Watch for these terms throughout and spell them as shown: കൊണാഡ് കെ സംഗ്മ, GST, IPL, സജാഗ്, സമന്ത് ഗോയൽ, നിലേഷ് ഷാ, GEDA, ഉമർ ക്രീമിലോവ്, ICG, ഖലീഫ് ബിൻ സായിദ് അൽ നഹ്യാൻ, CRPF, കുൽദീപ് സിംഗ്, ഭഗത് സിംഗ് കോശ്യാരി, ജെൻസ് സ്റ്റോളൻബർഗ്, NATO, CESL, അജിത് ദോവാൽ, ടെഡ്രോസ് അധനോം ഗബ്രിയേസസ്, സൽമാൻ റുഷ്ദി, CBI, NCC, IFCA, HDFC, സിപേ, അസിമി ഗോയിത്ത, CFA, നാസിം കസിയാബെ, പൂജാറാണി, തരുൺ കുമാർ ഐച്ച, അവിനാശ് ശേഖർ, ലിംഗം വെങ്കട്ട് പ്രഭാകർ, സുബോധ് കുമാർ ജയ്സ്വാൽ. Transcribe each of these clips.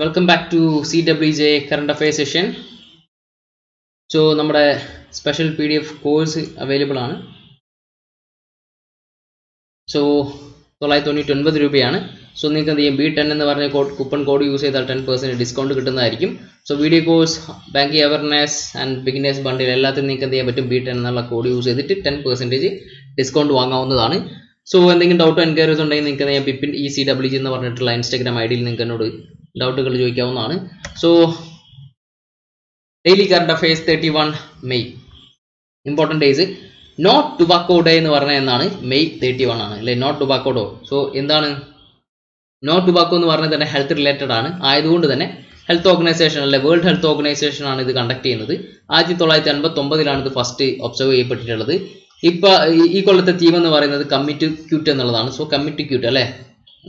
Welcome back to CWJ Current Affairs session. So, our special PDF course is available. So, $999. So, you can use B10 coupon code use 10% discount. So, video course, banking awareness and beginners bundle, you can use B10 code use 10% discount. So, if you doubt and inquiries, you can use ECWG Instagram ID. Doubt चोदान so daily current affairs 31 May important days no tobacco day May 31 अल्ले no tobacco day so എന്താണ് no tobacco health related ആയതുകൊണ്ട് തന്നെ health organization അല്ലേ world health organisation ആണ് ഇത് conduct ചെയ്യുന്നത് 1959 ലാണ് ഇത് ഫസ്റ്റ് ഒബ്സർവ് ചെയ്യപ്പെട്ടിട്ടുള്ളത് ഇപ്പോൾ ഈ കൊല്ലത്തെ തീം എന്ന് പറയുന്നത് കമ്മിറ്റ് ക്യൂട്ട് എന്നുള്ളതാണ് സോ കമ്മിറ്റ് ക്യൂട്ട് അല്ലേ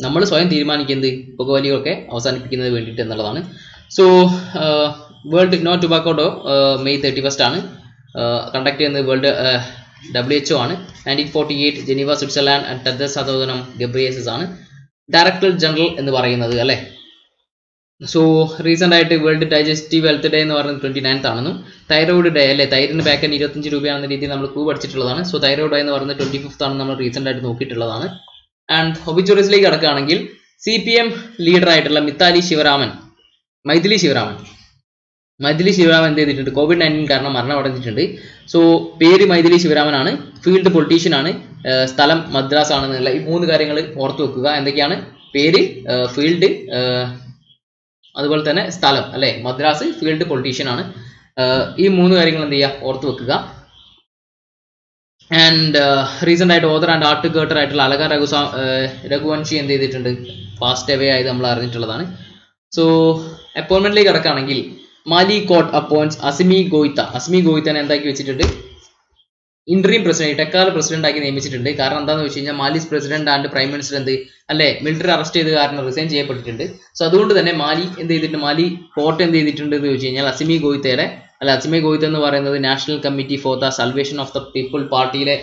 നമ്മൾ സ്വയം തീരുമാനിക്കുന്നത് പുകവലിയൊക്കെ അവസാനിപ്പിക്കുന്നതിന് വേണ്ടിയിട്ട് എന്നുള്ളതാണ് so world no tobacco day May 31 ആണ് കണ്ടക്ട് ചെയ്യുന്നത് വേൾഡ് WHO ആണ് 1948 Geneva Switzerland and ടെഡ്രോസ് അധനോം ഗബ്രിയേസസ് ആണ് ഡയറക്ടർ ജനറൽ എന്ന് പറയുന്നത് അല്ലേ സോ റീസെന്റ് ആയിട്ട് വേൾഡ് ഡൈജസ്റ്റീവ് ഹെൽത്ത് ഡേ എന്ന് പറയുന്നത് 29th ആണ് തൈറോയ്ഡ് ഡേ അല്ലേ തൈറിന് പാക്കറ്റ് 25 രൂപയാണെന്ന രീതിയിൽ നമ്മൾ ക്ലൂ പഠിച്ചിട്ടുള്ളതാണ് സോ തൈറോയ്ഡ് ഡേ എന്ന് പറയുന്നത് 25th ആണ് നമ്മൾ റീസെന്റ് ആയിട്ട് നോക്കിയിട്ടുള്ളതാണ് and obituariesലേക്ക് കടക്കുകയാണെങ്കിൽ CPM ലീഡർ ആയിട്ടുള്ള മൈഥിലി ശിവരാമൻ എന്ത് ചെയ്തിട്ടുണ്ട് COVID-19 കാരണം മരണമടഞ്ഞിട്ടുണ്ട് സോ പേര് മൈഥിലി ശിവരാമൻ ആണ് ഫീൽഡ് പൊളിറ്റീഷ്യൻ ആണ് സ്ഥലം മദ്രാസ് ആണെന്നുള്ള ഈ മൂന്ന് കാര്യങ്ങൾ ഓർത്തു വെക്കുക എന്തൊക്കെയാണ് പേര് ഫീൽഡ് അതുപോലെ തന്നെ സ്ഥലം അല്ലേ മദ്രാസ് ഫീൽഡ് പൊളിറ്റീഷ്യൻ ആണ് ഈ മൂന്ന് കാര്യങ്ങൾ എന്ത് ചെയ്യുക ഓർത്തു വെക്കുക and recent ആയിട്ട് ഓതർ ആൻഡ് ആർട്ട് ഗേറ്റർ ആയിട്ടുള്ള അലക രഘുവംശി എന്ത് ചെയ്തിട്ടുണ്ട് ഫാസ്റ്റ് അവേ ആയി നമ്മൾ അറിഞ്ഞിട്ടുള്ളതാണ് സോ അപ്പോയിന്റ്മെന്റിലേക്ക് കടക്കുകയാണെങ്കിൽ മാലി കോട്ട് അപ്പോയിന്റ്സ് അസിമി ഗോയിത്തനെ എന്താക്കി വെച്ചിട്ടുണ്ട് ഇന്ററീം പ്രസിഡന്റ് ഇടക്കാല പ്രസിഡന്റ് ആക്കി നിയമിച്ചിട്ടുണ്ട് കാരണം എന്താണെന്ന് വെച്ച് കഴിഞ്ഞാൽ Mali's president and prime minister എന്ത് അല്ലെ മിലിറ്ററി അറസ്റ്റ് ചെയ്ത് കാരണം റിസൈൻ ചെയ്യപ്പെട്ടിട്ടുണ്ട് സോ അതുകൊണ്ട് തന്നെ മാലി കോട്ട് എന്ത് ചെയ്തിട്ടുണ്ട് എന്ന് ചോദിച്ചു കഴിഞ്ഞാൽ അസിമി ഗോയിത്ത എന്ന് പറയുന്നത് national committee for the salvation of the people പാർട്ടിയിലെ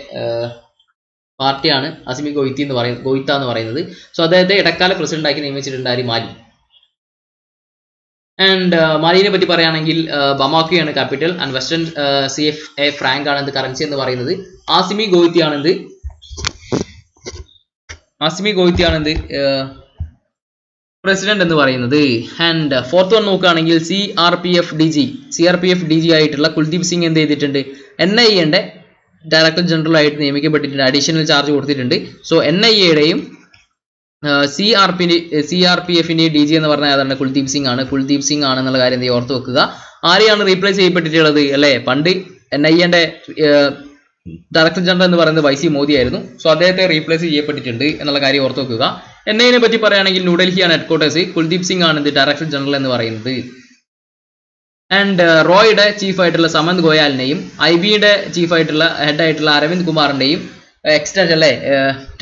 പാർട്ടിയാണ് അസിമി ഗോയിത്ത എന്ന് പറയുന്നത് സോ അദ്ദേഹത്തെ ഇടക്കാല പ്രസിഡന്റ് ആക്കി നിയമിച്ചിട്ടുണ്ട് ആര് മാലി ആൻഡ് മാലിനെ പറ്റി പറയുകയാണെങ്കിൽ ബമാക്കോയാണ് capital and western CFA franc ആണ് ഇത് കറൻസി എന്ന് പറയുന്നത് അസിമി ഗോയിത്തയാണ് പ്രസിഡന്റ് എന്ന് പറയുന്നത് ആൻഡ് ഫോർത്ത് വൺ നോക്കുകയാണെങ്കിൽ CRPF DG ആയിട്ടുള്ള കുൽദീപ് സിംഗ് എന്ത് ചെയ്തിട്ടുണ്ട് NIA യുടെ ഡയറക്ടർ ജനറൽ ആയിട്ട് നിയമിക്കപ്പെട്ടിട്ടുണ്ട് അഡീഷണൽ ചാർജ് കൊടുത്തിട്ടുണ്ട് സോ NIA യുടെയും CRPF ന്റെ DG എന്ന് പറഞ്ഞാൽ അതാണ് കുൽദീപ് സിംഗ് ആണെന്നുള്ള കാര്യം എന്ത് ഓർത്ത് വെക്കുക ആരെയാണ് റീപ്ലേസ് ചെയ്യപ്പെട്ടിട്ടുള്ളത് അല്ലേ പണ്ട് NIA യുടെ ഡയറക്ടർ ജനറൽ എന്ന് പറയുന്നത് Y.C. മോദി ആയിരുന്നു സോ അദ്ദേഹത്തെ റീപ്ലേസ് ചെയ്യപ്പെട്ടിട്ടുണ്ട് എന്നുള്ള കാര്യം ഓർത്ത് വെക്കുക NIA നെ പറ്റി പറയുകയാണെങ്കിൽ ന്യൂഡൽഹിയാണ് ഹെഡ്ക്വാർട്ടേഴ്സ് കുൽദീപ് സിംഗ് ആണ് ഇത് ഡയറക്ടർ ജനറൽ എന്ന് പറയുന്നത് ആൻഡ് റോയുടെ ചീഫ് ആയിട്ടുള്ള സമന്ത് ഗോയലിനെയും IB യുടെ ചീഫ് ആയിട്ടുള്ള ഹെഡ് ആയിട്ടുള്ള അരവിന്ദ് കുമാറിന്റെയും എക്സ്റ്റെൻഡ് അല്ലേ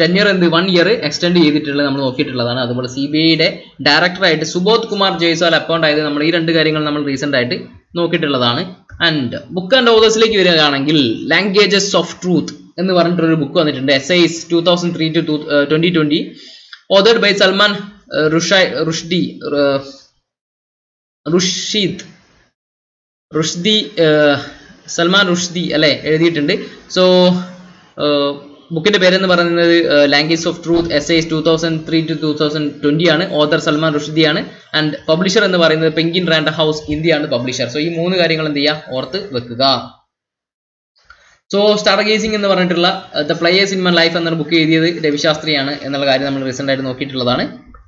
ടെന്യർ എന്ത് 1 year എക്സ്റ്റെൻഡ് ചെയ്തിട്ടുള്ളത് നമ്മൾ നോക്കിയിട്ടുള്ളതാണ് അതുപോലെ CBI യുടെ ഡയറക്ടറായിട്ട് സുബോധ് കുമാർ ജയ്സ്വാൽ അപ്പോയിന്റ് ആയത് നമ്മൾ ഈ രണ്ട് കാര്യങ്ങൾ നമ്മൾ റീസെന്റ് ആയിട്ട് നോക്കിയിട്ടുള്ളതാണ് ആൻഡ് ബുക്ക് ആൻഡ് ഓതേഴ്സിലേക്ക് വരികയാണെങ്കിൽ ലാംഗ്വേജസ് ഓഫ് ട്രൂത്ത് എന്ന് പറഞ്ഞിട്ടൊരു ബുക്ക് വന്നിട്ടുണ്ട് essays 2003 to 2020 authored by Salman സൽമാൻ റുഷ്ദി അല്ലെ എഴുതിയിട്ടുണ്ട് സോ ബുക്കിന്റെ പേരെന്ന് പറയുന്നത് language of truth essays 2003 to 2020 ആണ് ഓതർ സൽമാൻ റുഷ്ദി ആണ് ആൻഡ് പബ്ലിഷർ എന്ന് പറയുന്നത് പെൻഗ്വിൻ റാൻഡം ഹൗസ് ഇന്ത്യ ആണ് പബ്ലിഷർ സോ ഈ മൂന്ന് കാര്യങ്ങൾ എന്ത് ചെയ്യുക ഓർത്ത് വെക്കുക സോ സ്ട്രാറ്റജൈസിംഗ് എന്ന് പറഞ്ഞിട്ടുള്ള the players in my life എന്ന ബുക്ക് എഴുതിയത് രവിശാസ്ത്രിയാണ് എന്നുള്ള കാര്യം നമ്മൾ റീസെന്റ് ആയിട്ട് നോക്കിയിട്ടുള്ളതാണ്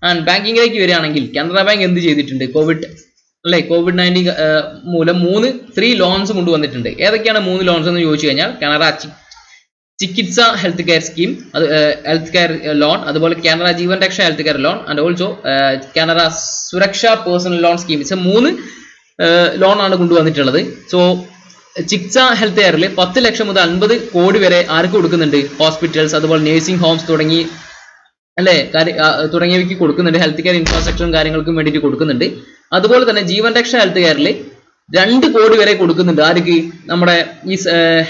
ആൻഡ് ബാങ്കിങ്ങിലേക്ക് വരികയാണെങ്കിൽ കാനറ ബാങ്ക് എന്ത് ചെയ്തിട്ടുണ്ട് കോവിഡ്-19 മൂലം 3 ലോൺസ് കൊണ്ടുവന്നിട്ടുണ്ട് ഏതൊക്കെയാണ് 3 ലോൺസ് എന്ന് ചോദിച്ചു കഴിഞ്ഞാൽ Canara Chikitsa health care scheme health care loan അതുപോലെ Canara Jeevan Raksha health care loan and also Canara Suraksha personal loan scheme is 3 ലോണാണ് കൊണ്ടുവന്നിട്ടുള്ളത് സോ ചികിത്സ ഹെൽത്ത് കെയറിൽ 10 ലക്ഷം മുതൽ 50 കോടി വരെ ആർക്ക് കൊടുക്കുന്നുണ്ട് ഹോസ്പിറ്റൽസ് അതുപോലെ നേഴ്സിംഗ് ഹോംസ് തുടങ്ങിയവയ്ക്ക് കൊടുക്കുന്നുണ്ട് ഹെൽത്ത് കെയർ ഇൻഫ്രാസ്ട്രക്ചറും കാര്യങ്ങൾക്കും വേണ്ടിയിട്ട് കൊടുക്കുന്നുണ്ട് അതുപോലെ തന്നെ ജീവൻ രക്ഷ ഹെൽത്ത് കെയറിൽ 2 കോടി വരെ കൊടുക്കുന്നുണ്ട് ആർക്ക് നമ്മുടെ ഈ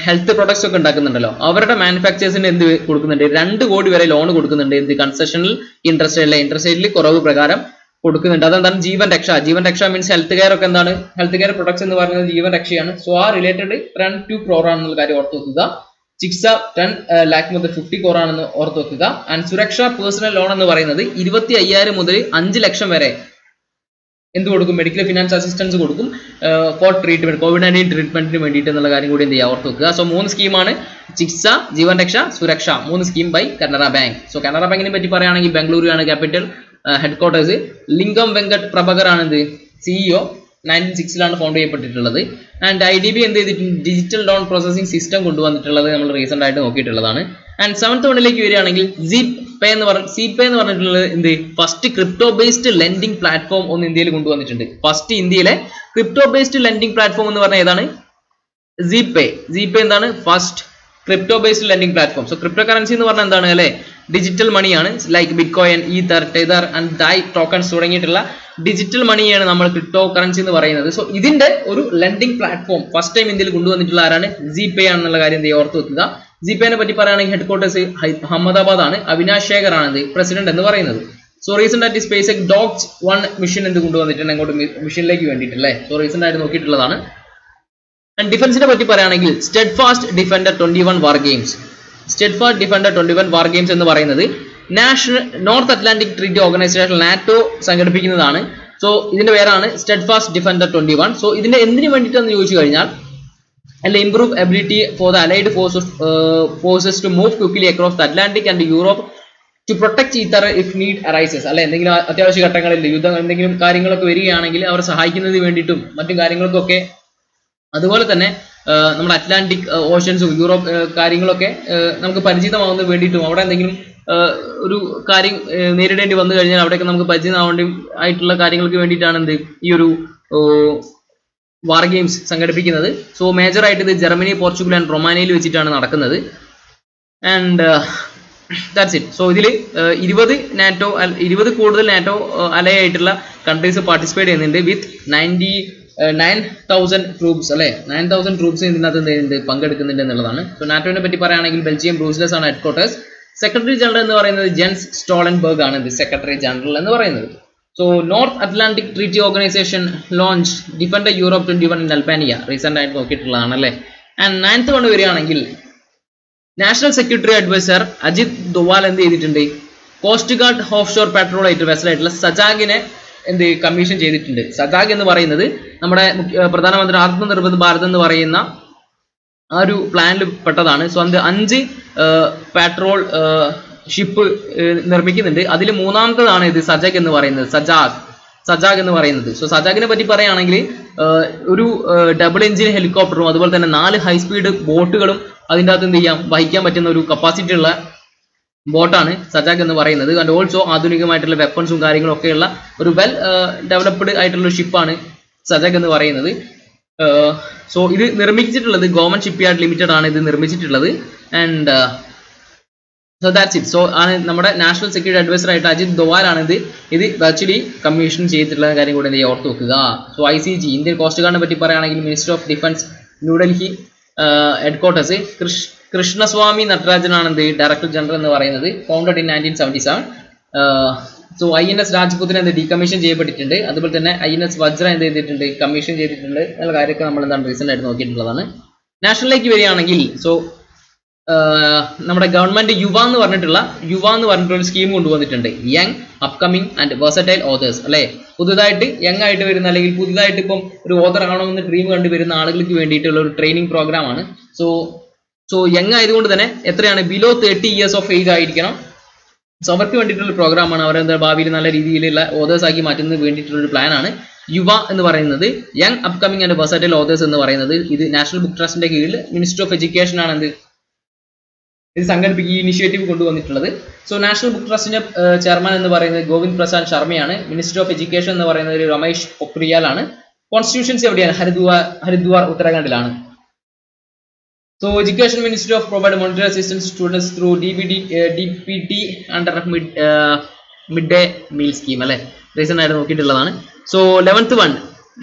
ഹെൽത്ത് പ്രൊഡക്ട്സ് ഒക്കെ ഉണ്ടാക്കുന്നുണ്ടല്ലോ അവരുടെ മാനുഫാക്ചേഴ്സിന് എന്ത് കൊടുക്കുന്നുണ്ട് 2 കോടി വരെ ലോൺ കൊടുക്കുന്നുണ്ട് കൺസെഷണൽ ഇൻട്രസ്റ്റ് റേറ്റിൽ കുറവ് പ്രകാരം കൊടുക്കുന്നുണ്ട്. അതെന്താണ്? ജീവൻ രക്ഷ. ജീവൻ രക്ഷ മീൻസ് ഹെൽത്ത് കെയർ ഒക്കെ എന്താണ്? ഹെൽത്ത് കെയർ പ്രൊഡക്ട്സ് എന്ന് പറയുന്നത് ജീവൻ രക്ഷയാണ്. സോ ആ റിലേറ്റഡ് 10 crore ആണെന്നുള്ള കാര്യം ഓർത്ത് വെക്കുക. ചികിത്സ 10 lakh മുതൽ 50 crore ആണെന്ന് ഓർത്ത് വെക്കുക. ആൻഡ് സുരക്ഷ പേഴ്സണൽ ലോൺ എന്ന് പറയുന്നത് 25,000 മുതൽ 5 lakh വരെ എന്ത് കൊടുക്കും? മെഡിക്കൽ ഫിനാൻസ് അസിസ്റ്റൻസ് കൊടുക്കും ഫോർ ട്രീറ്റ്മെന്റ്, COVID-19 ട്രീറ്റ്മെന്റിന് വേണ്ടിയിട്ട് എന്നുള്ള കാര്യം കൂടി എന്ത് ചെയ്യുക ഓർത്ത് വെക്കുക. സോ 3 സ്കീമാണ്: ചികിത്സ, ജീവൻ Raksha, Suraksha. 3 scheme by Canara bank. So Canara ബാങ്കിനെ പറ്റി പറയുകയാണെങ്കിൽ ബാംഗ്ലൂരാണ് ക്യാപിറ്റൽ, ഹെഡ്ക്വാർട്ടേഴ്സ്. ലിംഗം വെങ്കട്ട് പ്രഭകറാണ് എന്ത് സിഇഒ. 1906 ഫൗണ്ട് ചെയ്യപ്പെട്ടിട്ടുള്ളത്. ആൻഡ് IDB എന്ത് ചെയ്തിട്ടുണ്ട്? ഡിജിറ്റൽ ലോൺ പ്രോസസിംഗ് സിസ്റ്റം കൊണ്ടുവന്നിട്ടുള്ളത് നമ്മൾ റീസെന്റ് ആയിട്ട് നോക്കിയിട്ടുള്ളതാണ്. ആൻഡ് 7th വണ്ണിലേക്ക് വരികയാണെങ്കിൽ സി പേ എന്ന് പറഞ്ഞിട്ടുള്ളത് എന്ത് first crypto based lending platform ഒന്ന് ഇന്ത്യയിൽ കൊണ്ടുവന്നിട്ടുണ്ട്. ഫസ്റ്റ് ഇന്ത്യയിലെ ക്രിപ്റ്റോ ബേസ്ഡ് ലെൻഡിംഗ് പ്ലാറ്റ്ഫോം എന്ന് പറഞ്ഞാൽ ഏതാണ്? സിപേ. സിപേ എന്താണ്? First crypto based lending platform. So crypto currency എന്ന് പറഞ്ഞാൽ എന്താണ് അല്ലേ? ഡിജിറ്റൽ മണിയാണ്. Like bitcoin, ether, tether and dai tokens തുടങ്ങിയിട്ടുള്ള ഡിജിറ്റൽ മണിയാണ് നമ്മൾ ക്രിപ്റ്റോ കറൻസി എന്ന് പറയുന്നത്. സോ ഇതിന്റെ ഒരു ലെൻഡിംഗ് പ്ലാറ്റ്ഫോം ഫസ്റ്റ് ടൈം ഇന്ത്യയിൽ കൊണ്ടുവന്നിട്ടുള്ള ആരാണ്? ജിപേ ആണെന്നുള്ള കാര്യം ഓർത്ത് വെക്കുക. ജിപേനെ പറ്റി പറയുകയാണെങ്കിൽ ഹെഡ്ക്വാർട്ടേഴ്സ് അഹമ്മദാബാദ് ആണ്. അവിനാശ് ശേഖർ ആണ് പ്രസിഡന്റ് എന്ന് പറയുന്നത്. സോ റീസെന്റ് ആയിട്ട് സ്പേസ് ഡോക്സ് 1 മിഷൻ എന്ത് കൊണ്ടുവന്നിട്ടുണ്ട്? അങ്ങോട്ട് മിഷനിലേക്ക് വേണ്ടിയിട്ടല്ലേ? സോ റീസെന്റ് ആയിട്ട് നോക്കിയിട്ടുള്ളതാണ്. ആൻഡ് ഡിഫൻസിനെ പറ്റി പറയുകയാണെങ്കിൽ steadfast Defender 21 war games. Steadfast Defender 21 war games എന്ന് പറയുന്നത് North Atlantic treaty Organization NATO സംഘടിപ്പിക്കുന്നതാണ്. സോ ഇതിന്റെ പേരാണ് സ്റ്റെഡ്ഫാസ്റ്റ് ഡിഫൻഡർ 21. സോ ഇതിന്റെ എന്തിനു വേണ്ടിയിട്ടെന്ന് ചോദിച്ചു കഴിഞ്ഞാൽ അല്ലെങ്കിൽ improve ability for the allied forces to move quickly across the Atlantic and Europe to protect either if need arises അല്ലെ? എന്തെങ്കിലും അത്യാവശ്യ ഘട്ടങ്ങളിൽ യുദ്ധം എന്തെങ്കിലും കാര്യങ്ങളൊക്കെ വരികയാണെങ്കിൽ അവർ സഹായിക്കുന്നതിന് വേണ്ടിയിട്ടും മറ്റു കാര്യങ്ങൾക്കൊക്കെ, അതുപോലെ തന്നെ നമ്മുടെ അറ്റ്ലാന്റിക് ഓഷ്യൻസും യൂറോപ്പ് കാര്യങ്ങളൊക്കെ നമുക്ക് പരിചിതമാവുന്നതിന് വേണ്ടിയിട്ടും അവിടെ എന്തെങ്കിലും ഒരു കാര്യം നേരിടേണ്ടി വന്നു കഴിഞ്ഞാൽ അവിടെയൊക്കെ നമുക്ക് പരിചിതമാവേണ്ടി ആയിട്ടുള്ള കാര്യങ്ങൾക്ക് വേണ്ടിയിട്ടാണ് എന്ത് ഈ ഒരു വാർ ഗെയിംസ് സംഘടിപ്പിക്കുന്നത്. സോ മേജറായിട്ട് ഇത് ജർമ്മനി, പോർച്ചുഗൽ ആൻഡ് റൊമാനിയയിൽ വെച്ചിട്ടാണ് നടക്കുന്നത്. And that's it. സോ ഇതിൽ 20 കൂടുതൽ NATO അലൈ ആയിട്ടുള്ള കൺട്രീസ് പാർട്ടിസിപ്പേറ്റ് ചെയ്യുന്നുണ്ട് വിത്ത് 9,000 troops അല്ലെ? 9,000 troops ഇതിനകത്ത് പങ്കെടുക്കുന്നുണ്ട് എന്നുള്ളതാണ്. സോ നാറ്റോനെ പറ്റി പറയുകയാണെങ്കിൽ ബെൽജിയം ബ്രൂസൽസ് ആണ് ഹെഡ്ക്വാർട്ടേഴ്സ്. സെക്രട്ടറി ജനറൽ എന്ന് പറയുന്നത് ജെൻസ് സ്റ്റോളൻബർഗ് ആണ് ഇത് സെക്രട്ടറി ജനറൽ എന്ന് പറയുന്നത്. So north Atlantic treaty organisation launch Defender Europe 21 in Albania. Recent ആയിട്ട് നോക്കിയിട്ടുള്ളതാണ് അല്ലേ? ആൻഡ് 9th വണ് വരികയാണെങ്കിൽ national security adviser അജിത് ദോവാൽ എന്ത് ചെയ്തിട്ടുണ്ട്? Coast guard offshore patrol ആയിട്ട് വെസലായിട്ടുള്ള സജാഗിനെ എന്ത് കമ്മീഷൻ ചെയ്തിട്ടുണ്ട്. സജാഗ് എന്ന് പറയുന്നത് നമ്മുടെ പ്രധാനമന്ത്രി ആത്മനിർഭർ ഭാരത് എന്ന് പറയുന്ന ആ ഒരു പ്ലാനിൽ പെട്ടതാണ്. സോ അത് 5 പെട്രോൾ ഷിപ്പ് നിർമ്മിക്കുന്നുണ്ട്. അതിൽ 3rd ഇത് സജാഗ് എന്ന് പറയുന്നത്. സജാഗ് എന്ന് പറയുന്നത്. സോ സജാഗിനെ പറ്റി പറയുകയാണെങ്കിൽ ഒരു ഡബിൾ എഞ്ചിൻ ഹെലികോപ്റ്ററും അതുപോലെ തന്നെ 4 ഹൈസ്പീഡ് ബോട്ടുകളും അതിൻ്റെ അകത്ത് എന്ത് ചെയ്യാം വഹിക്കാൻ പറ്റുന്ന ഒരു കപ്പാസിറ്റി ഉള്ള ബോട്ടാണ് സജാഗ് എന്ന് പറയുന്നത്. ആൻഡ് ഓൾസോ ആധുനികമായിട്ടുള്ള വെപ്പൺസും കാര്യങ്ങളൊക്കെയുള്ള ഒരു വെൽ ഡെവലപ്ഡ് ആയിട്ടുള്ള ഷിപ്പാണ് സജാഗ് എന്ന് പറയുന്നത്. സോ ഇത് നിർമ്മിച്ചിട്ടുള്ളത് ഗവൺമെന്റ് ഷിപ്പ് യാർഡ് ലിമിറ്റഡ് ആണ് ഇത് നിർമ്മിച്ചിട്ടുള്ളത്. And so that's it. So ആണ് നമ്മുടെ നാഷണൽ സെക്യൂരിറ്റി അഡ്വൈസർ ആയിട്ട് അജിത് ദോവാലാണിത് ഇത് വെർച്വലി കമ്മീഷൻ ചെയ്തിട്ടുള്ള കാര്യം കൂടി എന്തെയ്യാ ഓർത്ത് വെക്കുക. സോ ICG ഇന്ത്യൻ കോസ്റ്റ് ഗാർഡിനെ പറ്റി പറയുകയാണെങ്കിൽ minister of defence New Delhi headquarters. Krishnaswamy നടരാജനാണ് എന്ത് ഡയറക്ടർ ജനറൽ എന്ന് പറയുന്നത്. Founded in 1977. സോ INS രാജ്പുത്തിനെ എന്ത് ഡീകമ്മീഷൻ ചെയ്യപ്പെട്ടിട്ടുണ്ട്. അതുപോലെ തന്നെ INS വജ്ര എന്ത് ചെയ്തിട്ടുണ്ട്? കമ്മീഷൻ ചെയ്തിട്ടുണ്ട് എന്നുള്ള കാര്യമൊക്കെ നമ്മൾ എന്താണ് റീസെന്റ് ആയിട്ട് നോക്കിയിട്ടുള്ളതാണ്. നാഷണലിലേക്ക് വരികയാണെങ്കിൽ സോ നമ്മുടെ ഗവൺമെന്റ് യുവ എന്ന് പറഞ്ഞിട്ടുള്ള ഒരു സ്കീം കൊണ്ടുവന്നിട്ടുണ്ട്. Young, upcoming and versatile authors അല്ലേ? പുതുതായിട്ട് യങ് ആയിട്ട് വരുന്ന അല്ലെങ്കിൽ പുതുതായിട്ട് ഇപ്പം ഒരു ഓതർ ആകണമെന്ന് ഡ്രീം കണ്ടുവരുന്ന ആളുകൾക്ക് വേണ്ടിയിട്ടുള്ള ഒരു ട്രെയിനിങ് പ്രോഗ്രാമാണ്. സോ യങ് ആയതുകൊണ്ട് തന്നെ എത്രയാണ്? ബിലോ 30 years ഓഫ് ഏജ് ആയിരിക്കണം. സോ അവർക്ക് വേണ്ടിയിട്ടുള്ള പ്രോഗ്രാമാണ്. അവരെന്താ ഭാവിയിൽ നല്ല രീതിയിലുള്ള ഓതേഴ്സ് ആക്കി മാറ്റുന്നതിന് വേണ്ടിയിട്ടുള്ള ഒരു പ്ലാനാണ് യുവ എന്ന് പറയുന്നത്. Young, upcoming and versatile authors എന്ന് പറയുന്നത് ഇത് നാഷണൽ ബുക്ക് ട്രസ്റ്റിന്റെ കീഴിൽ മിനിസ്റ്റർ ഓഫ് എഡ്യൂക്കേഷൻ ആണ് എന്ത് ഇത് സംഘടിപ്പിക്കുക, ഈ ഇനിഷ്യേറ്റീവ് കൊണ്ടുവന്നിട്ടുള്ളത്. സോ നാഷണൽ ബുക്ക് ട്രസ്റ്റിന്റെ ചെയർമാൻ എന്ന് പറയുന്നത് ഗോവിന്ദ് പ്രസാദ് ശർമ്മയാണ്. മിനിസ്റ്റർ ഓഫ് എഡ്യൂക്കേഷൻ എന്ന് പറയുന്നത് രമേഷ് പൊഖ്രിയാൽ ആണ്. കോൺസ്റ്റിറ്റ്യൂഷൻസ് എവിടെയാണ്? ഹരിദ്വാർ ഉത്തരാഖണ്ഡിലാണ്. So education minister of provide monetary assistance students through DPT under mid day meal scheme അല്ലെ? റീസെന്റ് ആയിട്ട് നോക്കിയിട്ടുള്ളതാണ്. So 11th one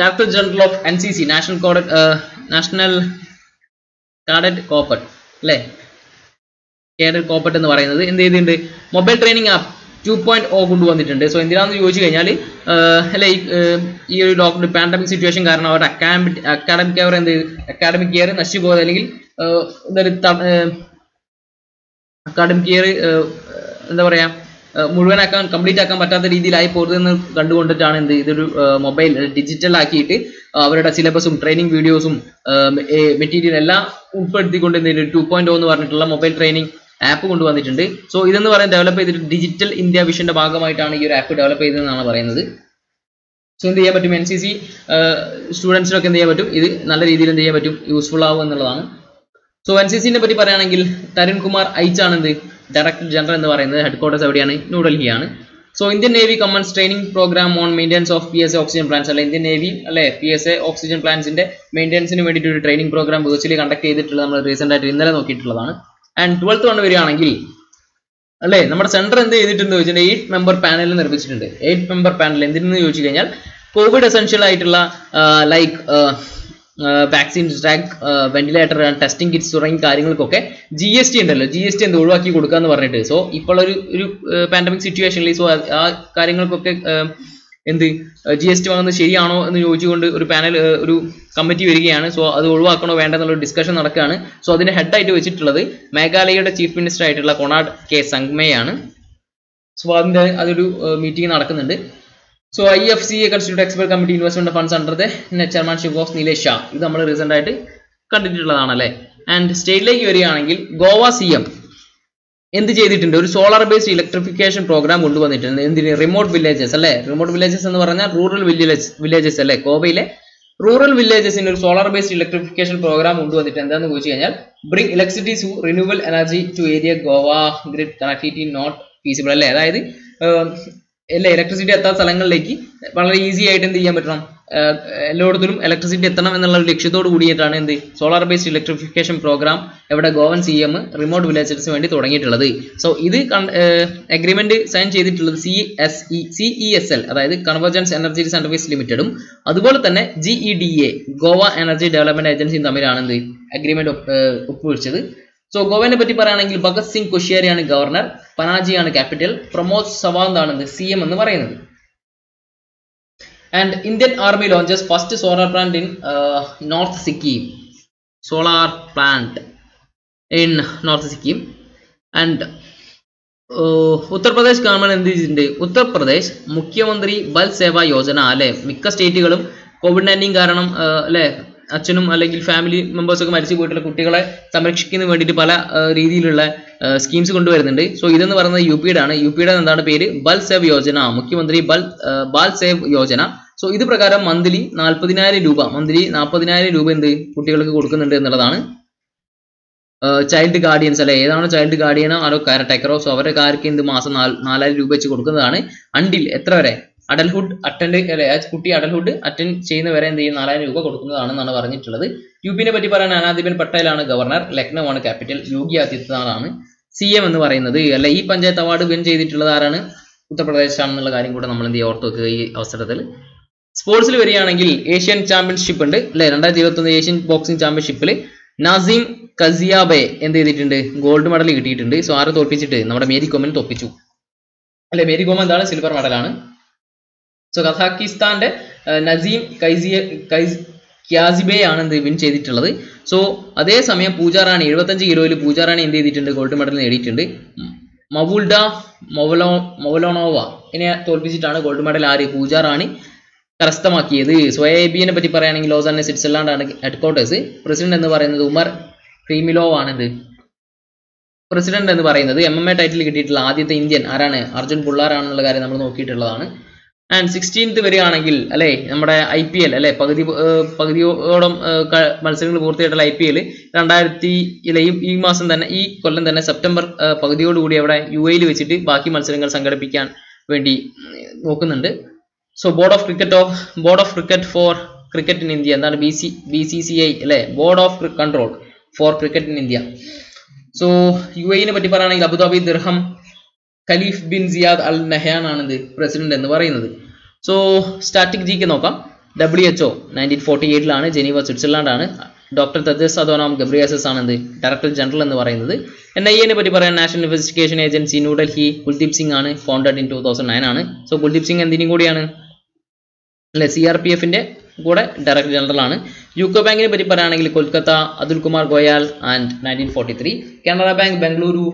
director general of NCC National Cadet Corps അല്ലെ? കേഡറ്റ് കോപ്പർട്ട് എന്ന് പറയുന്നത് എന്ത് ചെയ്തിട്ടുണ്ട്? മൊബൈൽ ട്രെയിനിങ് ആപ്പ് 2.0 കൊണ്ടുവന്നിട്ടുണ്ട്. സോ എന്തിനാണെന്ന് ചോദിച്ചു കഴിഞ്ഞാൽ അല്ലെ ഈ ഒരു ലോക്ക്ഡൌൺ പാൻഡമിക് സിറ്റുവേഷൻ കാരണം അവരുടെ അക്കാഡമിക് ഇയർ നശിച്ചു പോയത്, അല്ലെങ്കിൽ അക്കാഡമിക് ഇയർ എന്താ പറയുക മുഴുവനാക്കാൻ കംപ്ലീറ്റ് ആക്കാൻ പറ്റാത്ത രീതിയിലായി പോകുന്നതെന്ന് കണ്ടുകൊണ്ടിട്ടാണ് എന്ത് ഇതൊരു മൊബൈൽ ഡിജിറ്റൽ ആക്കിയിട്ട് അവരുടെ സിലബസും ട്രെയിനിങ് വീഡിയോസും മെറ്റീരിയൽ എല്ലാം ഉൾപ്പെടുത്തിക്കൊണ്ട് എന്ത് 2.0 എന്ന് പറഞ്ഞിട്ടുള്ള മൊബൈൽ ട്രെയിനിങ് ആപ്പ് കൊണ്ടുവന്നിട്ടുണ്ട്. സോ ഇതെന്ന് പറയുന്നത് ഡെവലപ്പ് ചെയ്തിട്ട് ഡിജിറ്റൽ ഇന്ത്യ വിഷന്റെ ഭാഗമായിട്ടാണ് ഈ ഒരു ആപ്പ് ഡെവലപ്പ് ചെയ്തതെന്നാണ് പറയുന്നത്. സോ എന്ത് ചെയ്യാൻ പറ്റും, NCC സ്റ്റുഡൻസിനൊക്കെ എന്ത് ചെയ്യാൻ പറ്റും, ഇത് നല്ല രീതിയിൽ എന്ത് ചെയ്യാൻ പറ്റും, യൂസ്ഫുൾ ആവും എന്നുള്ളതാണ്. സോ NCCനെ പറ്റി പറയുകയാണെങ്കിൽ തരുൺ കുമാർ ഐച്ചാണ് എന്ത് ഡയറക്ടർ ജനറൽ എന്ന് പറയുന്നത്. ഹെഡ്ക്വാർട്ടേഴ്സ് എവിടെയാണ്, ന്യൂഡൽഹിയാണ്. So Indian navy commands training programme on maintenance of PSA oxygen plants, അല്ലെ ഇന്ത്യൻ നേവി അല്ലെ PSA ഓക്സിജൻ പ്ലാന്റ്സിന്റെ മെയിൻ്റെനൻസിന് വേണ്ടിയിട്ട് ഒരു ട്രെയിനിങ് പ്രോഗ്രാം വെർച്വലി കണ്ടക്ട് ചെയ്തിട്ടുള്ളത് നമ്മൾ റീസെന്റ് ആയിട്ട് ഇന്നലെ നോക്കിയിട്ടുള്ളതാണ്. ആൻഡ് 12th വൺ വരികയാണെങ്കിൽ അല്ലേ നമ്മുടെ സെൻറ്റർ എന്ത് ചെയ്തിട്ടുണ്ട് ചോദിച്ചിട്ടുണ്ടെങ്കിൽ 8 മെമ്പർ പാനൽ നിർമ്മിച്ചിട്ടുണ്ട്. 8 മെമ്പർ പാനൽ എന്തിനെന്ന് ചോദിച്ചു കഴിഞ്ഞാൽ കോവിഡ് എസെൻഷ്യൽ ആയിട്ടുള്ള like vaccine, drug, ventilator, testing kits തുടങ്ങിയ കാര്യങ്ങൾക്കൊക്കെ GST ഉണ്ടല്ലോ, GST എന്ത് ഒഴിവാക്കി കൊടുക്കുക എന്ന് പറഞ്ഞിട്ട്. സോ ഇപ്പോൾ ഒരു പാൻഡമിക് സിറ്റുവേഷനിൽ സോ ആ കാര്യങ്ങൾക്കൊക്കെ എന്ത് GST വാങ്ങുന്നത് ശരിയാണോ എന്ന് ചോദിച്ചുകൊണ്ട് ഒരു പാനൽ ഒരു കമ്മിറ്റി വരികയാണ്. സോ അത് ഒഴിവാക്കണോ വേണ്ടെന്നുള്ളൊരു ഡിസ്കഷൻ നടക്കുകയാണ്. സോ അതിൻ്റെ ഹെഡായിട്ട് വെച്ചിട്ടുള്ളത് മേഘാലയയുടെ ചീഫ് മിനിസ്റ്റർ ആയിട്ടുള്ള കൊണാഡ് കെ സംഗ്മയാണ്. സോ അതിൻ്റെ അതൊരു മീറ്റിംഗ് നടക്കുന്നുണ്ട്. So IFCA constitute expert committee investment funds under the chairmanship of നിലേഷ് ഷാ, ഇത് നമ്മൾ റീസെന്റ് ആയിട്ട് കണ്ടിട്ടുള്ളതാണ് അല്ലേ. ആൻഡ് സ്റ്റേറ്റിലേക്ക് വരികയാണെങ്കിൽ ഗോവ CM എന്ത് ചെയ്തിട്ടുണ്ട്, ഒരു സോളാർ ബേസ്ഡ് ഇലക്ട്രിഫിക്കേഷൻ പ്രോഗ്രാം കൊണ്ടുവന്നിട്ടുണ്ട്. എന്തിന്, റിമോട്ട് വില്ലേജസ് അല്ലേ, റിമോട്ട് വില്ലേജസ് എന്ന് പറഞ്ഞാൽ റൂറൽ വില്ലേജസ് അല്ലേ, ഗോവയിലെ റൂറൽ വില്ലേജസിന് ഒരു സോളാർ ബേസ്ഡ് ഇലക്ട്രിഫിക്കേഷൻ പ്രോഗ്രാം കൊണ്ടുവന്നിട്ട് എന്താണെന്ന് ചോദിച്ചു കഴിഞ്ഞാൽ bring electricity to renewal energy to area Goa grid connectivity not feasible അല്ലേ. അതായത് അല്ലേ ഇലക്ട്രിസിറ്റി എത്താത്ത സ്ഥലങ്ങളിലേക്ക് വളരെ ഈസി ആയിട്ട് എന്ത് ചെയ്യാൻ പറ്റണം, എല്ലായിടത്തും ഇലക്ട്രിസിറ്റി എത്തണം എന്നുള്ള ഒരു ലക്ഷ്യത്തോട് കൂടിയിട്ടാണ് എന്ത് സോളാർ ബേസ്ഡ് ഇലക്ട്രിഫിക്കേഷൻ പ്രോഗ്രാം എവിടെ ഗോവൻ CM റിമോട്ട് വില്ലേജസിന് വേണ്ടി തുടങ്ങിയിട്ടുള്ളത്. സോ ഇത് അഗ്രിമെന്റ് സൈൻ ചെയ്തിട്ടുള്ളത് CESL അതായത് കൺവേർജൻസ് എനർജി സർവീസ് ലിമിറ്റഡും അതുപോലെ തന്നെ GEDA ഗോവ എനർജി ഡെവലപ്മെന്റ് ഏജൻസിയും തമ്മിലാണ് എന്ത് അഗ്രിമെന്റ് ഒപ്പുവെച്ചത്. സോ ഗോവനെ പറ്റി പറയുകയാണെങ്കിൽ ഭഗത് സിംഗ് കോശ്യാരിയാണ് ഗവർണർ, പനാജിയാണ് ക്യാപിറ്റൽ, പ്രമോദ് സവാന്ത് ആണ് CM എന്ന് പറയുന്നത്. And Indian army launches first solar plant in north Sikkim, solar plant in north Sikkim. And Uttar Pradesh government എന്ത് ചെയ്തിട്ടുണ്ട്, ഉത്തർപ്രദേശ് മുഖ്യമന്ത്രി ബൽ സേവാ യോജന അല്ലെ, മിക്ക സ്റ്റേറ്റുകളും COVID-19 കാരണം അല്ലെ അച്ഛനും അല്ലെങ്കിൽ ഫാമിലി മെമ്പേഴ്സൊക്കെ മരിച്ചു പോയിട്ടുള്ള കുട്ടികളെ സംരക്ഷിക്കുന്നതിന് വേണ്ടിയിട്ട് പല രീതിയിലുള്ള സ്കീംസ് കൊണ്ടുവരുന്നുണ്ട്. സോ ഇതെന്ന് പറയുന്നത് യു പിയുടെ എന്താണ് പേര്, ബൽ സേവ് യോജന, മുഖ്യമന്ത്രി ബാൽ സേവ് യോജന. സോ ഇത് പ്രകാരം മന്ത്ലി 40,000 രൂപ എന്ത് കുട്ടികൾക്ക് കൊടുക്കുന്നുണ്ട് എന്നുള്ളതാണ്. ചൈൽഡ് ഗാർഡിയൻസ് അല്ലെ, ഏതാണ് ചൈൽഡ് ഗാർഡിയനോ ആരോ കെയർടേക്കറോ, സോ അവരുടെ കാര്യക്ക് എന്ത് മാസം 4,000 രൂപ വെച്ച് കൊടുക്കുന്നതാണ്. അണ്ടിൽ എത്ര വരെ അഡൽഹുഡ് അറ്റൻഡ് അല്ലെ, കുട്ടി അഡൽഹുഡ് അറ്റൻഡ് ചെയ്യുന്നവരെ എന്ത് ചെയ്യും 4,000 രൂപ കൊടുക്കുന്നതാണെന്നാണ് പറഞ്ഞിട്ടുള്ളത്. UP പറ്റി പറയാൻ അനാദിബെൻ പട്ടേൽ ആണ് ഗവർണർ, ലക്നൗ ആണ് ക്യാപിറ്റൽ, യോഗി ആദിത്യനാഥാണ് CM എന്ന് പറയുന്നത് അല്ലെ. ഈ പഞ്ചായത്ത് അവാർഡ് വിൻ ചെയ്തിട്ടുള്ളത് ആരാണ്, ഉത്തർപ്രദേശ് ആണെന്നുള്ള കാര്യം കൂടെ നമ്മൾ എന്ത് ഓർത്ത് വെക്കുക ഈ അവസരത്തിൽ. സ്പോർട്സിൽ വരികയാണെങ്കിൽ ഏഷ്യൻ ചാമ്പ്യൻഷിപ്പ് ഉണ്ട് അല്ലെ, 2021 ഏഷ്യൻ ബോക്സിംഗ് ചാമ്പ്യൻഷിപ്പിൽ നാസിം കസിയാബെ എന്ത് ചെയ്തിട്ടുണ്ട്, ഗോൾഡ് മെഡൽ കിട്ടിയിട്ടുണ്ട്. സോ ആരെ തോൽപ്പിച്ചിട്ട്, നമ്മുടെ മേരി കോമിനെ തോൽപ്പിച്ചു അല്ലെ, മേരി കോം എന്താണ് സിൽവർ മെഡലാണ്. സോ കസാക്കിസ്ഥാന്റെ നസീം ക്യാസിബെ ആണ് എന്ത് വിൻ ചെയ്തിട്ടുള്ളത്. സോ അതേസമയം പൂജാറാണി 75 കിലോയിൽ പൂജാറാണി എന്ത് ചെയ്തിട്ടുണ്ട്, ഗോൾഡ് മെഡൽ നേടിയിട്ടുണ്ട്. മൊവലോണോവ ഇതിനെ തോൽപ്പിച്ചിട്ടാണ് ഗോൾഡ് മെഡൽ ആര്, പൂജാറാണി കരസ്ഥമാക്കിയത്. സോ AIBനെ പറ്റി പറയുകയാണെങ്കിൽ ലോസാനെ സ്വിറ്റ്സർലാൻഡ് ആണ് ഹെഡ്ക്വാർട്ടേഴ്സ്, പ്രസിഡന്റ് എന്ന് പറയുന്നത് ഉമർ ക്രീമിലോവ് ആണെന്ത് പ്രസിഡന്റ് എന്ന് പറയുന്നത്. MMA ടൈറ്റിൽ കിട്ടിയിട്ടുള്ള ആദ്യത്തെ ഇന്ത്യൻ ആരാണ്, അർജുൻ പുള്ളാറാണെന്നുള്ള കാര്യം നമ്മൾ നോക്കിയിട്ടുള്ളതാണ്. ആൻഡ് 16th വരികയാണെങ്കിൽ അല്ലേ നമ്മുടെ IPL അല്ലെ, പകുതിയോളം മത്സരങ്ങൾ പൂർത്തിയായിട്ടുള്ള IPL 2000 ഈ മാസം തന്നെ ഈ കൊല്ലം തന്നെ സെപ്റ്റംബർ 10 അവിടെ UAE വെച്ചിട്ട് ബാക്കി മത്സരങ്ങൾ സംഘടിപ്പിക്കാൻ വേണ്ടി നോക്കുന്നുണ്ട്. So board of cricket for cricket in India എന്താണ്, BCCI അല്ലെ, board of control for cricket in India. So UAE പറ്റി പറയുകയാണെങ്കിൽ അബുദാബി ദിർഹം ഖലീഫ് ബിൻ സിയാദ് അൽ നഹ്യാൻ ആണെന്ത് പ്രസിഡന്റ് എന്ന് പറയുന്നത്. സോ സ്റ്റാറ്റിക് GK നോക്കാം. WHO 1948 ജനീവ സ്വിറ്റ്സർലാൻഡ് ആണ്. ഡോക്ടർ തെഡ്രോസ് അധോനോം ഗബ്രിയേസസ് ആണ് ഡയറക്ടർ ജനറൽ എന്ന് പറയുന്നത്. NIA-നെ പറ്റി പറയാൻ national investigation agency New Delhi കുൽദീപ് സിംഗ് ആണ് ഫൗണ്ടഡ് ഇൻ 2009 ആണ്. സോ കുൽദീപ് സിംഗ് എന്തിനും കൂടിയാണ് അല്ലെ CRPF-ന്റെ കൂടെ ഡയറക്ടർ ജനറൽ ആണ്. യൂക്കോ ബാങ്കിനെ പറ്റി പറയുകയാണെങ്കിൽ കൊൽക്കത്ത അബ്ദുൽ കുമാർ ഗോയൽ ആൻഡ് 1943. കാനറ ബാങ്ക് ബംഗളൂരു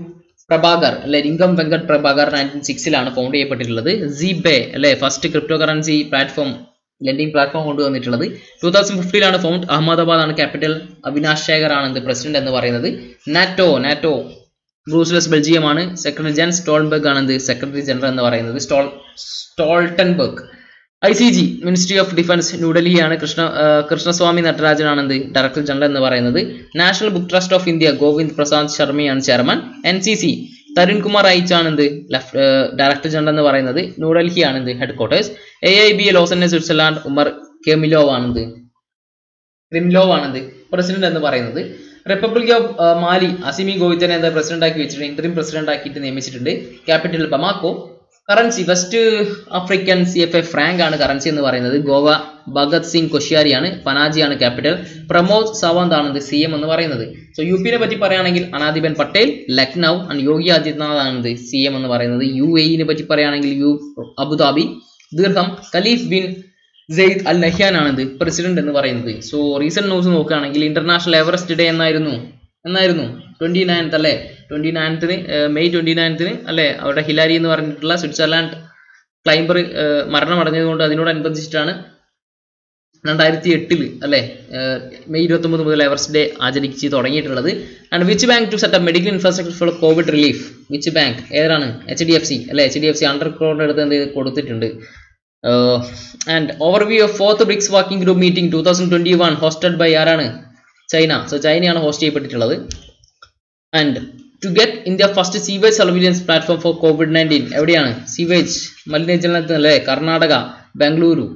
പ്രഭാകർ അല്ലെ ലിംഗം വെങ്കട്ട് പ്രഭാകർ 1906-ലാണ് ഫൗണ്ട് ചെയ്യപ്പെട്ടിട്ടുള്ളത്. സിബേ അല്ലെ first crypto currency platform lending platform കൊണ്ടുവന്നിട്ടുള്ളത്. 2015-ലാണ് ഫൗണ്ട്. അഹമ്മദാബാദാണ് ക്യാപിറ്റൽ. അവിനാശ് ശേഖർ ആണ് പ്രസിഡന്റ് എന്ന് പറയുന്നത്. നാറ്റോ ബ്രൂസൽസ് ബെൽജിയമാണ്. സെക്രട്ടറി ജെൻസ് സ്റ്റോൾട്ടൻബെർഗ് ആണ് സെക്രട്ടറി ജനറൽ എന്ന് പറയുന്നത്. Stoltenberg. ICG ministry of defence ന്യൂഡൽഹിയാണ്. കൃഷ്ണസ്വാമി നടരാജൻ ആണ് ഡയറക്ടർ ജനറൽ എന്ന് പറയുന്നത്. National book trust of India Govind Prasad ശർമ്മയാണ് ചെയർമാൻ. NCC തരുൺ കുമാർ ഐച്ച ആണ് ഡയറക്ടർ ജനറൽ എന്ന് പറയുന്നത്. ന്യൂഡൽഹിയാണ് headquarters. AIBA Lausanne Switzerland Umar Kremlev ആണ് പ്രസിഡന്റ് എന്ന് പറയുന്നത്. റിപ്പബ്ലിക് ഓഫ് മാലി അസിമി ഗോയിത്തനെ പ്രസിഡന്റ് ആക്കി വെച്ചിട്ടുണ്ട്. ഇന്ററിം പ്രസിഡന്റ് ആക്കിയിട്ട് നിയമിച്ചിട്ടുണ്ട്. Capital Bamako. Currency West African CFA franc ആണ് കറൻസി എന്ന് പറയുന്നത്. ഗോവ ഭഗത് സിംഗ് കൊശ്യാരിയാണ്. പനാജിയാണ് ക്യാപിറ്റൽ. പ്രമോദ് സാവന്ത് ആണ് CM എന്ന് പറയുന്നത്. സോ UP-നെ പറ്റി പറയുകയാണെങ്കിൽ അനാദിബൻ പട്ടേൽ ലക്നൗ ആൻഡ് യോഗി ആദിത്യനാഥ് ആണ് CM എന്ന് പറയുന്നത്. UAE-നെ പറ്റി പറയുകയാണെങ്കിൽ അബുദാബി ദീർഘം ഖലീഫ് ബിൻ സെയ്ദ് അൽ നഹ്യാൻ ആണ് പ്രസിഡന്റ് എന്ന് പറയുന്നത്. സോ റീസെന്റ് ന്യൂസ് നോക്കുകയാണെങ്കിൽ ഇന്റർനാഷണൽ എവറസ്റ്റ് ഡേ എന്നായിരുന്നു 29th അല്ലേ, 29th May 29th അല്ലേ, അവിടെ ഹിലാരി എന്ന് പറഞ്ഞിട്ടുള്ള സ്വിറ്റ്സർലാൻഡ് ക്ലൈംബർ മരണമടഞ്ഞതുകൊണ്ട് അതിനോടനുബന്ധിച്ചിട്ടാണ് 2008 അല്ലെ May 29 മുതൽ എവറസ്റ്റ് ഡേ ആചരിച്ച് തുടങ്ങിയിട്ടുള്ളത്. And which bank to set medical infrastructure for Covid relief? Which bank ഏതാണ്? HDFC അല്ലെ, HDFC 100 crore എടുത്ത് കൊടുത്തിട്ടുണ്ട്. And overview of fourth BRICS working group meeting 2021 hosted by ആരാണ്? ചൈന. സോ ചൈനയാണ് ഹോസ്റ്റ് ചെയ്യപ്പെട്ടിട്ടുള്ളത്. And to get India first sewage surveillance platform for COVID-19 എവിടെയാണ്? Sewage മലിനജലത്തിന് അല്ലേ Karnataka Bengaluru.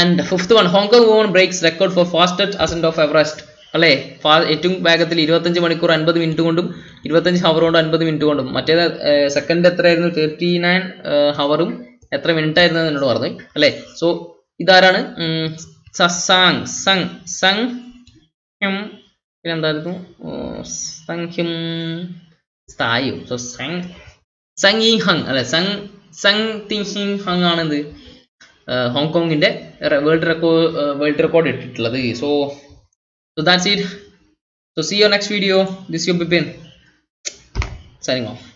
And fifth one Hong Kong woman breaks record for fastest ascent of Everest അല്ലേ, ഏറ്റവും വേഗത്തിൽ 25 മണിക്കൂർ 50 മിനിറ്റ് കൊണ്ടും 25 ഹവർ കൊണ്ട് 50 മിനിറ്റ് കൊണ്ടും. മറ്റേ സെക്കൻഡ് എത്രയായിരുന്നു? 39 ഹവറും എത്ര മിനിറ്റ് ആയിരുന്നു എന്നോട് പറഞ്ഞു അല്ലേ. സോ ഇതാരാണ്? പിന്നെന്തായിരുന്നു? സംഗ് ആണെന്ത് ഹോങ്കോങ്ങിന്റെ വേൾഡ് റെക്കോർഡ് ഇട്ടിട്ടുള്ളത്. So that's it. So see your next video. This your Bipin signing of.